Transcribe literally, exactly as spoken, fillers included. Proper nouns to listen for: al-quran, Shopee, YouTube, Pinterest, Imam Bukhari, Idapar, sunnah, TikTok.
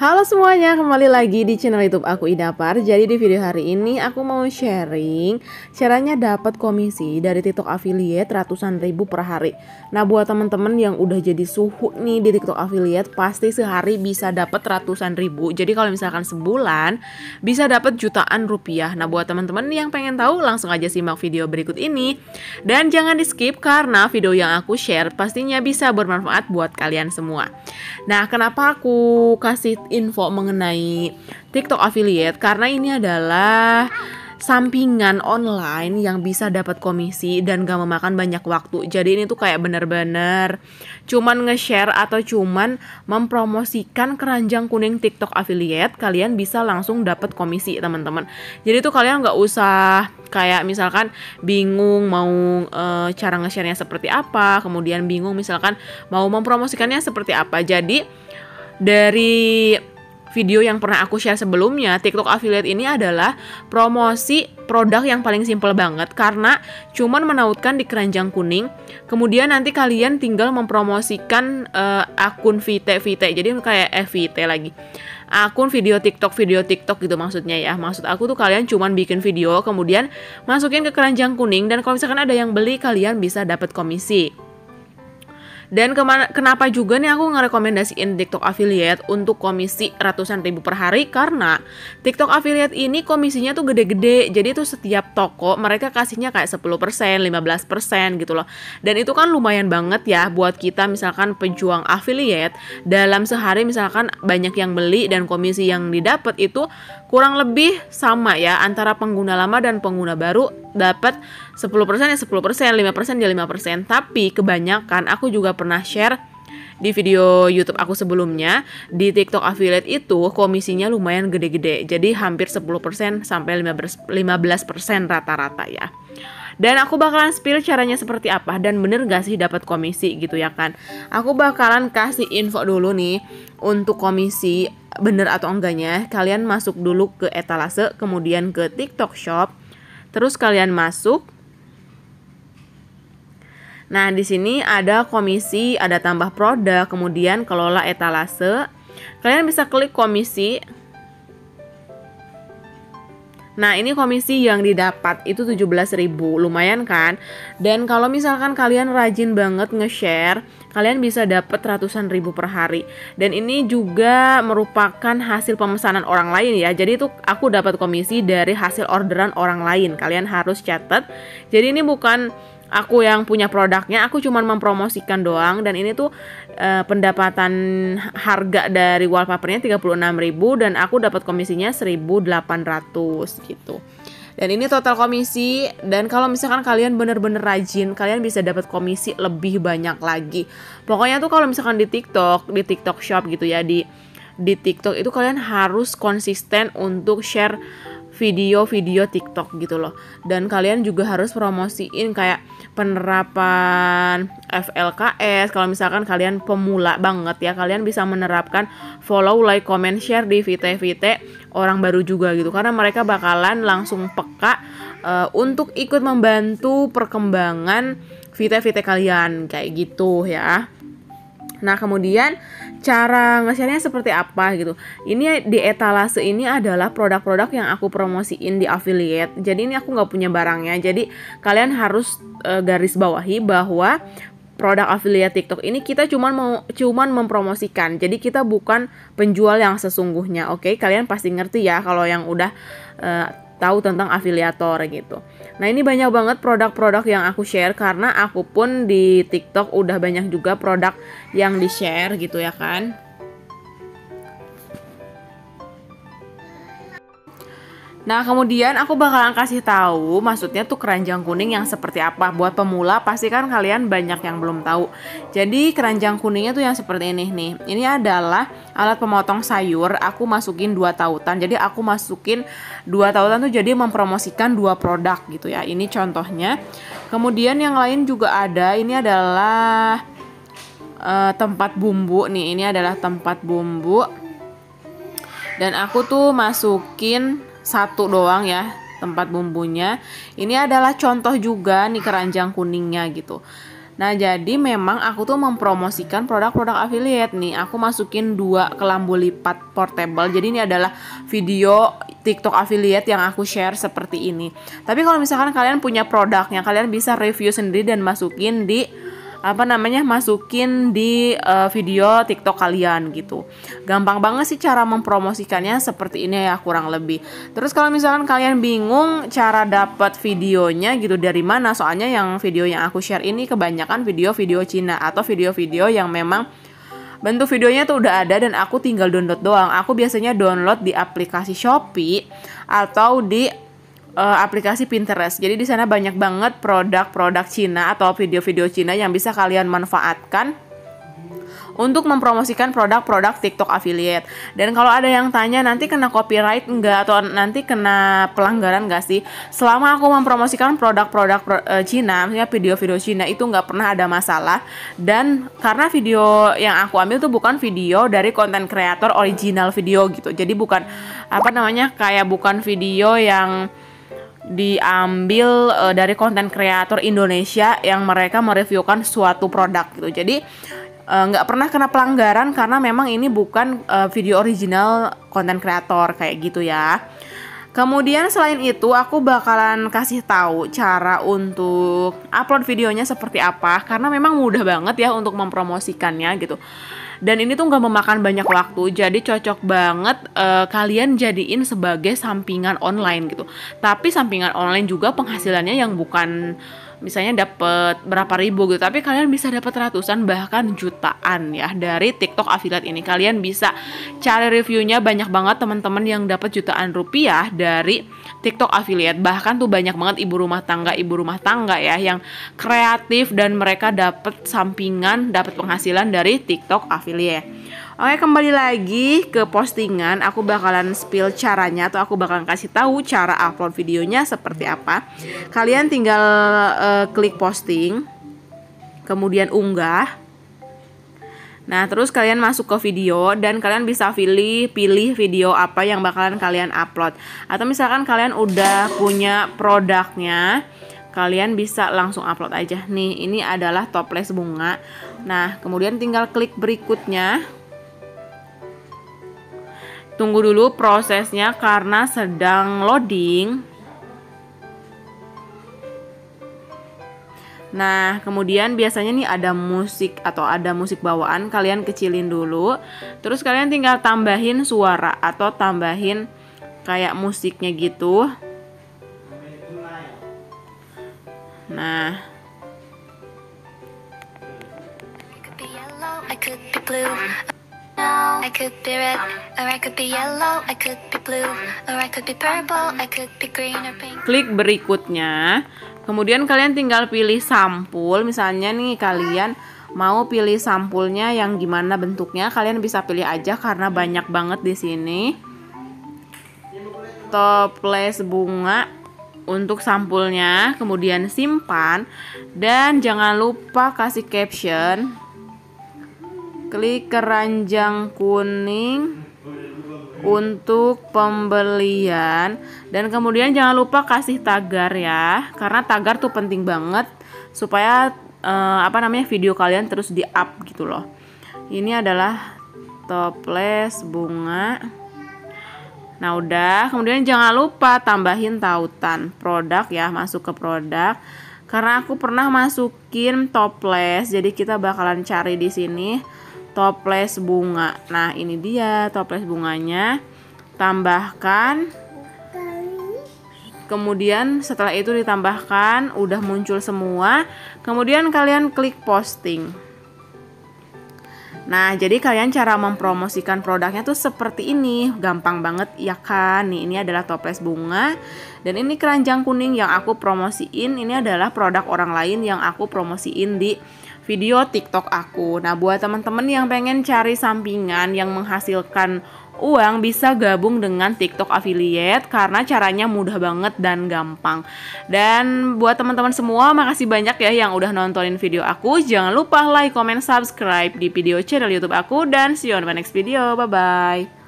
Halo semuanya, kembali lagi di channel YouTube aku, Idapar. Jadi di video hari ini aku mau sharing caranya dapat komisi dari TikTok affiliate ratusan ribu per hari. Nah, buat temen-temen yang udah jadi suhu nih di TikTok affiliate, pasti sehari bisa dapat ratusan ribu. Jadi kalau misalkan sebulan bisa dapat jutaan rupiah. Nah, buat temen-temen yang pengen tahu, langsung aja simak video berikut ini. Dan jangan di-skip karena video yang aku share pastinya bisa bermanfaat buat kalian semua. Nah, kenapa aku kasih info mengenai TikTok affiliate, karena ini adalah sampingan online yang bisa dapat komisi dan gak memakan banyak waktu. Jadi ini tuh kayak bener-bener cuman nge-share atau cuman mempromosikan keranjang kuning TikTok affiliate, kalian bisa langsung dapat komisi, teman-teman. Jadi tuh kalian gak usah kayak misalkan bingung mau e, cara nge-share-nya seperti apa, kemudian bingung misalkan mau mempromosikannya seperti apa. Jadi dari video yang pernah aku share sebelumnya, TikTok affiliate ini adalah promosi produk yang paling simple banget, karena cuman menautkan di keranjang kuning, kemudian nanti kalian tinggal mempromosikan uh, akun V T V T, jadi kayak F V T lagi, akun video TikTok video TikTok gitu maksudnya ya. Maksud aku tuh kalian cuman bikin video, kemudian masukin ke keranjang kuning, dan kalau misalkan ada yang beli, kalian bisa dapat komisi. Dan kenapa juga nih aku ngerekomendasiin TikTok affiliate untuk komisi ratusan ribu per hari, karena TikTok affiliate ini komisinya tuh gede-gede. Jadi tuh setiap toko mereka kasihnya kayak sepuluh persen, lima belas persen gitu loh. Dan itu kan lumayan banget ya buat kita misalkan pejuang affiliate. Dalam sehari misalkan banyak yang beli dan komisi yang didapat itu kurang lebih sama ya, antara pengguna lama dan pengguna baru dapat sepuluh persen ya sepuluh persen, lima persen ya lima persen. Tapi kebanyakan aku juga pernah share di video YouTube aku sebelumnya, di TikTok affiliate itu komisinya lumayan gede-gede. Jadi hampir sepuluh persen sampai lima belas persen rata-rata ya. Dan aku bakalan spill caranya seperti apa dan bener gak sih dapat komisi gitu ya kan. Aku bakalan kasih info dulu nih untuk komisi bener atau enggaknya. Kalian masuk dulu ke etalase, kemudian ke TikTok Shop. Terus kalian masuk. Nah, di sini ada komisi, ada tambah produk, kemudian kelola etalase. Kalian bisa klik komisi. Nah, ini komisi yang didapat itu tujuh belas ribu, lumayan kan? Dan kalau misalkan kalian rajin banget nge-share, kalian bisa dapat ratusan ribu per hari. Dan ini juga merupakan hasil pemesanan orang lain ya. Jadi itu aku dapat komisi dari hasil orderan orang lain. Kalian harus catat. Jadi ini bukan aku yang punya produknya, aku cuma mempromosikan doang. Dan ini tuh eh, pendapatan harga dari wallpapernya tiga puluh enam ribu dan aku dapat komisinya seribu delapan ratus gitu. Dan ini total komisi, dan kalau misalkan kalian bener-bener rajin, kalian bisa dapat komisi lebih banyak lagi. Pokoknya tuh kalau misalkan di TikTok, di TikTok Shop gitu ya, di di TikTok itu kalian harus konsisten untuk share video-video TikTok gitu loh. Dan kalian juga harus promosiin kayak penerapan F L K S. Kalau misalkan kalian pemula banget ya, kalian bisa menerapkan follow, like, comment, share di V T V T orang baru juga gitu, karena mereka bakalan langsung peka uh, untuk ikut membantu perkembangan V T V T kalian kayak gitu ya. Nah, kemudian cara nge-share-nya seperti apa gitu. Ini di etalase ini adalah produk-produk yang aku promosiin di affiliate. Jadi ini aku nggak punya barangnya. Jadi kalian harus e, garis bawahi bahwa produk affiliate TikTok ini kita cuman mau cuman mempromosikan. Jadi kita bukan penjual yang sesungguhnya. Oke, kalian pasti ngerti ya kalau yang udah e, tahu tentang afiliator gitu. Nah, ini banyak banget produk-produk yang aku share, karena aku pun di TikTok udah banyak juga produk yang di-share gitu ya kan. Nah, kemudian aku bakalan kasih tahu maksudnya tuh keranjang kuning yang seperti apa. Buat pemula pasti kan kalian banyak yang belum tahu. Jadi keranjang kuningnya tuh yang seperti ini nih. Ini adalah alat pemotong sayur. Aku masukin dua tautan. Jadi aku masukin dua tautan tuh jadi mempromosikan dua produk gitu ya. Ini contohnya. Kemudian yang lain juga ada. Ini adalah uh, tempat bumbu nih. Ini adalah tempat bumbu. Dan aku tuh masukin satu doang ya tempat bumbunya. Ini adalah contoh juga nih keranjang kuningnya gitu. Nah, jadi memang aku tuh mempromosikan produk-produk affiliate nih. Aku masukin dua kelambu lipat portable. Jadi ini adalah video TikTok affiliate yang aku share seperti ini. Tapi kalau misalkan kalian punya produknya, kalian bisa review sendiri dan masukin di apa namanya masukin di uh, video TikTok kalian gitu. Gampang banget sih cara mempromosikannya seperti ini ya, kurang lebih. Terus kalau misalkan kalian bingung cara dapat videonya gitu dari mana, soalnya yang video yang aku share ini kebanyakan video-video Cina atau video-video yang memang bentuk videonya tuh udah ada dan aku tinggal download doang. Aku biasanya download di aplikasi Shopee atau di Uh, aplikasi Pinterest. Jadi di sana banyak banget produk-produk Cina atau video-video Cina yang bisa kalian manfaatkan untuk mempromosikan produk-produk TikTok affiliate. Dan kalau ada yang tanya nanti kena copyright enggak atau nanti kena pelanggaran enggak sih? Selama aku mempromosikan produk-produk pro, e, Cina, misalnya video-video Cina itu enggak pernah ada masalah. Dan karena video yang aku ambil itu bukan video dari konten kreator original video gitu. Jadi bukan apa namanya kayak bukan video yang diambil uh, dari konten kreator Indonesia yang mereka mereviewkan suatu produk gitu. Jadi nggak uh, pernah kena pelanggaran karena memang ini bukan uh, video original konten kreator kayak gitu ya. Kemudian selain itu aku bakalan kasih tahu cara untuk upload videonya seperti apa karena memang mudah banget ya untuk mempromosikannya gitu. Dan ini tuh nggak memakan banyak waktu, jadi cocok banget uh, kalian jadiin sebagai sampingan online gitu. Tapi sampingan online juga penghasilannya yang bukan misalnya dapat berapa ribu gitu, tapi kalian bisa dapat ratusan bahkan jutaan ya dari TikTok affiliate ini. Kalian bisa cari reviewnya, banyak banget teman-teman yang dapat jutaan rupiah dari TikTok affiliate. Bahkan tuh banyak banget ibu rumah tangga, ibu rumah tangga ya yang kreatif dan mereka dapat sampingan, dapat penghasilan dari TikTok affiliate. Oke, kembali lagi ke postingan, aku bakalan spill caranya atau aku bakalan kasih tahu cara upload videonya seperti apa. Kalian tinggal uh, klik posting, kemudian unggah. Nah, terus kalian masuk ke video dan kalian bisa pilih pilih video apa yang bakalan kalian upload. Atau misalkan kalian udah punya produknya, kalian bisa langsung upload aja. Nih, ini adalah toples bunga. Nah, kemudian tinggal klik berikutnya. Tunggu dulu prosesnya karena sedang loading. Nah, kemudian biasanya nih ada musik atau ada musik bawaan, kalian kecilin dulu. Terus kalian tinggal tambahin suara atau tambahin kayak musiknya gitu. Nah, I could be red, or I could be yellow, I could be blue, or I could be purple, I could be green or pink. Klik berikutnya. Kemudian kalian tinggal pilih sampul. Misalnya nih kalian mau pilih sampulnya yang gimana bentuknya, kalian bisa pilih aja karena banyak banget di sini. Toples bunga untuk sampulnya, kemudian simpan dan jangan lupa kasih caption. Klik keranjang kuning untuk pembelian dan kemudian jangan lupa kasih tagar ya, karena tagar tuh penting banget supaya eh, apa namanya video kalian terus di up gitu loh. Ini adalah toples bunga. Nah udah, kemudian jangan lupa tambahin tautan produk ya, masuk ke produk. Karena aku pernah masukin toples, jadi kita bakalan cari di sini toples bunga. Nah ini dia toples bunganya, tambahkan, kemudian setelah itu ditambahkan, udah muncul semua, kemudian kalian klik posting. Nah jadi kalian cara mempromosikan produknya tuh seperti ini, gampang banget ya kan. Nih, ini adalah toples bunga dan ini keranjang kuning yang aku promosiin, ini adalah produk orang lain yang aku promosiin di video TikTok aku. Nah, buat teman-teman yang pengen cari sampingan yang menghasilkan uang, bisa gabung dengan TikTok affiliate karena caranya mudah banget dan gampang. Dan buat teman-teman semua, makasih banyak ya yang udah nontonin video aku. Jangan lupa like, comment, subscribe di video channel YouTube aku dan see you on my next video. Bye bye.